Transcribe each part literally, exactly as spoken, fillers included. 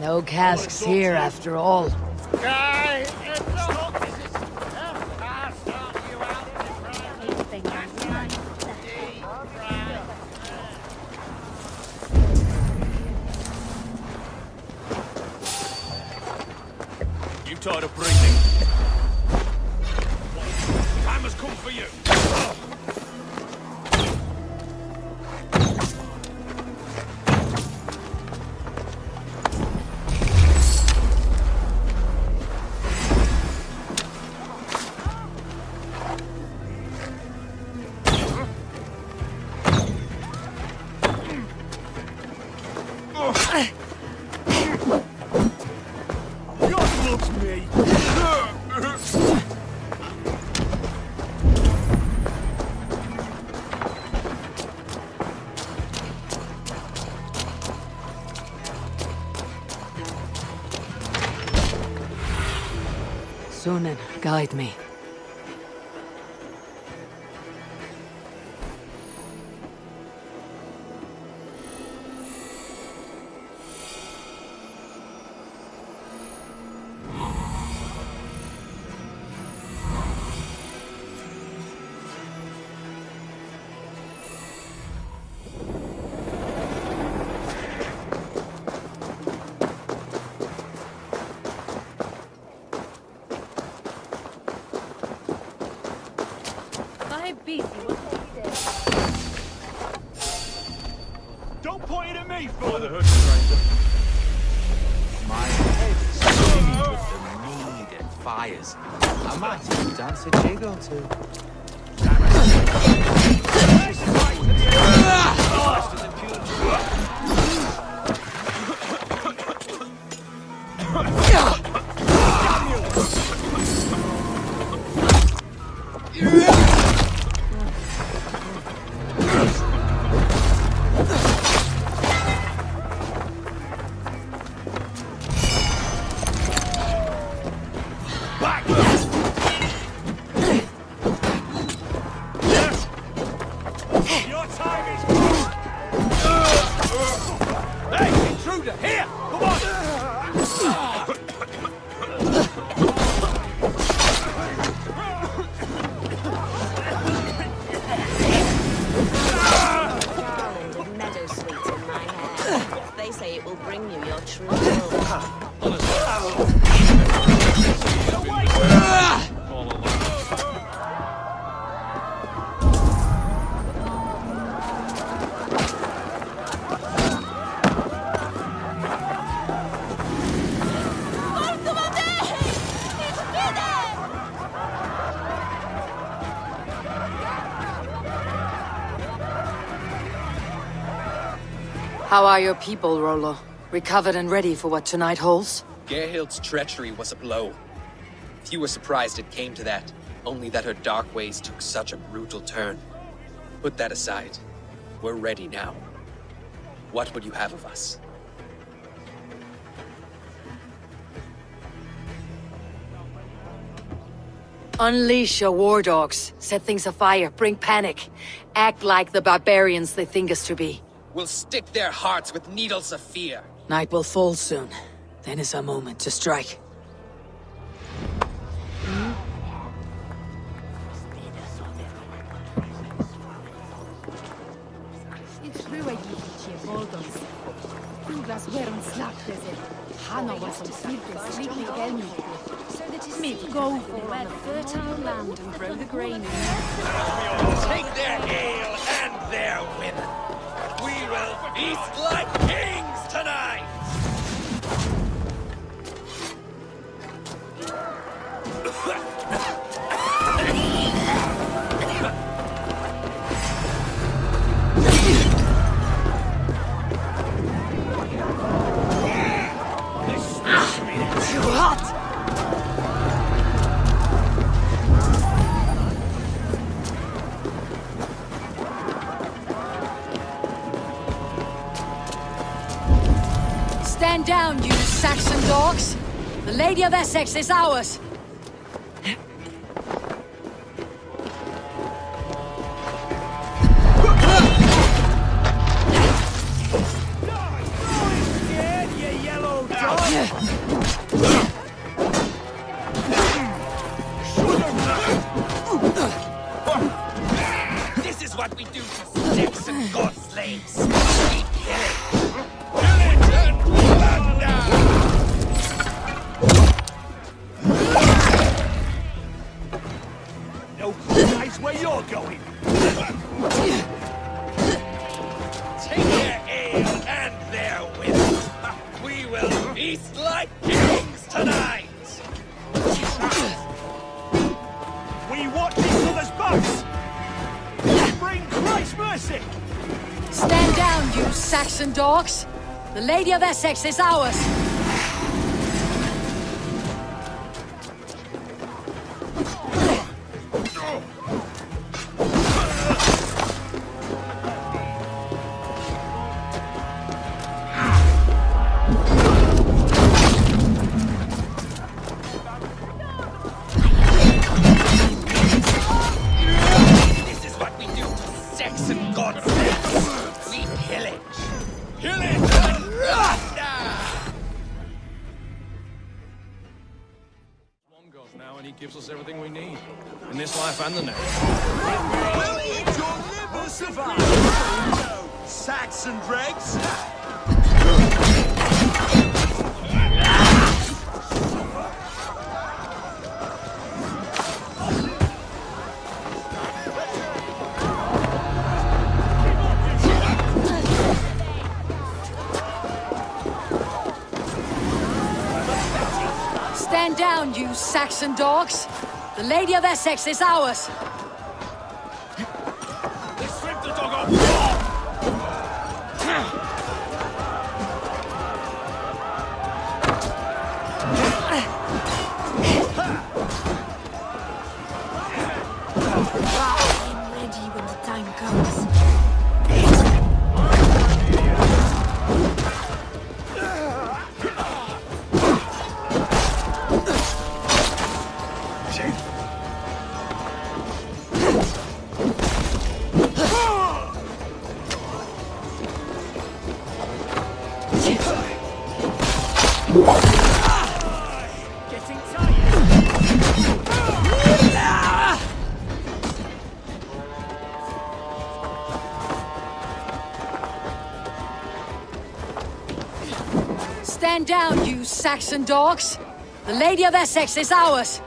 No casks here after all. Guy, it's a hook. I'll start you out. You tired of breathing? Hammer's come for you. Sunan, guide me. How are your people, Rollo? Recovered and ready for what tonight holds? Gerhild's treachery was a blow. Few were surprised it came to that, only that her dark ways took such a brutal turn. Put that aside. We're ready now. What would you have of us? Unleash your war dogs. Set things afire. Bring panic. Act like the barbarians they think us to be. We'll stick their hearts with needles of fear. Night will fall soon. Then is our moment to strike. It's true I give you Baldos. Who was Wormslap as if Hannah was some sleepless, sleepy enemy. So that is meat go for a fertile land and grow the grain in. We'll take their ale and their women. We will feast like kings tonight! This smells me too hot! Stand down, you Saxon dogs! The Lady of Essex is ours! Die! Don't be scared, you yellow dog! And dogs, the Lady of Essex is ours. And the next. Will eat your lip or survive? No, sacks and dregs. Stand down, you Saxon dogs. The Lady of Essex is ours! They stripped the dog off! I'm ready when the time comes. Stand down, you Saxon dogs. The Lady of Essex is ours.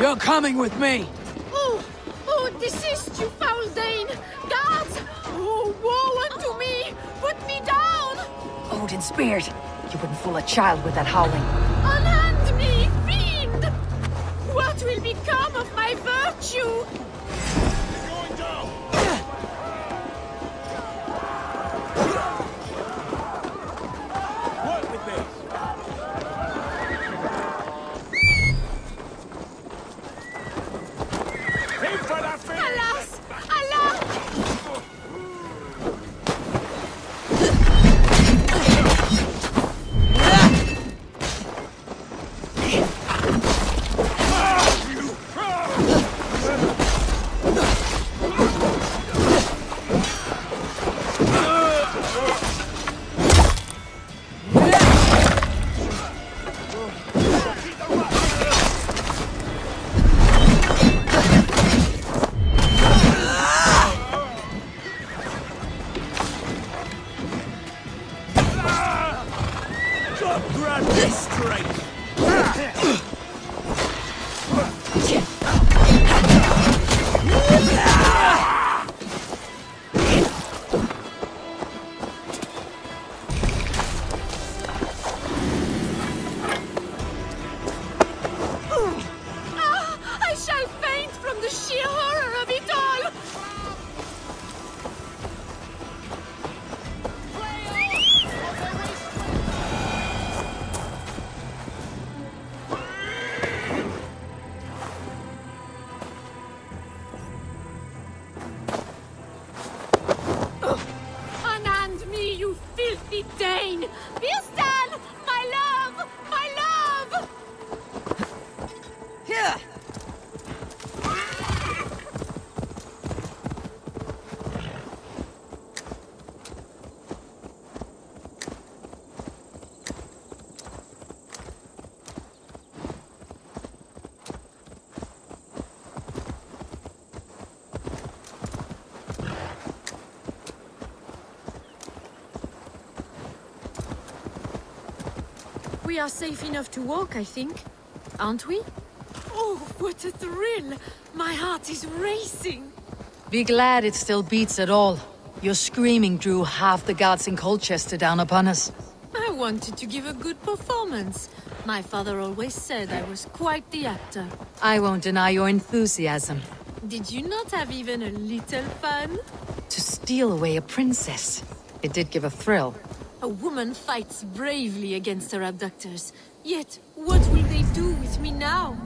You're coming with me! Oh! Oh, desist, you foul Zane! Guards! Oh, woe unto me! Put me down! Odin's beard! You wouldn't fool a child with that howling! Unhand me, fiend! What will become of my virtue? Stop grabbing straight. Oh, I shall faint from the sheer horror of it all. Beeston, my love, my love. Here. We are safe enough to walk, I think, aren't we? Oh, what a thrill! My heart is racing! Be glad it still beats at all. Your screaming drew half the guards in Colchester down upon us. I wanted to give a good performance. My father always said I was quite the actor. I won't deny your enthusiasm. Did you not have even a little fun? To steal away a princess. It did give a thrill. A woman fights bravely against her abductors. Yet, what will they do with me now?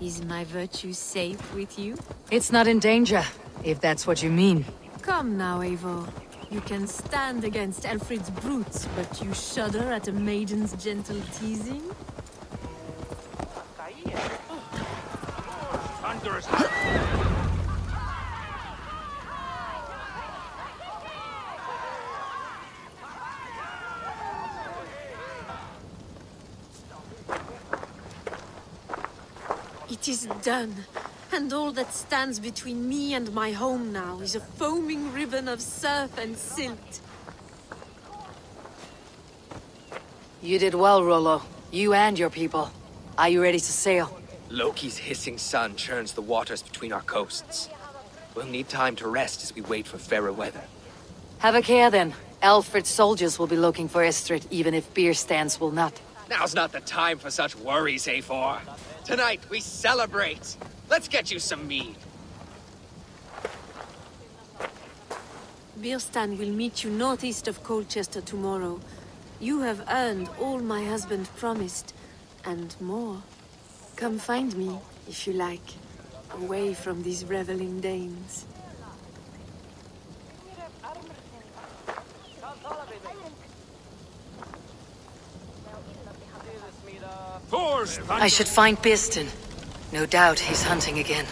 Is my virtue safe with you? It's not in danger, if that's what you mean. Come now, Eivor. You can stand against Alfred's brutes, but you shudder at a maiden's gentle teasing? Thunderous! It is done, and all that stands between me and my home now is a foaming ribbon of surf and silt. You did well, Rollo. You and your people. Are you ready to sail? Loki's hissing sun churns the waters between our coasts. We'll need time to rest as we wait for fairer weather. Have a care, then. Alfred's soldiers will be looking for Estrid, even if Beerstans will not. Now's not the time for such worries, Eivor. Tonight, we celebrate! Let's get you some mead! Birstan will meet you northeast of Colchester tomorrow. You have earned all my husband promised, and more. Come find me, if you like, away from these reveling Danes. I should find Beeston. No doubt he's hunting again.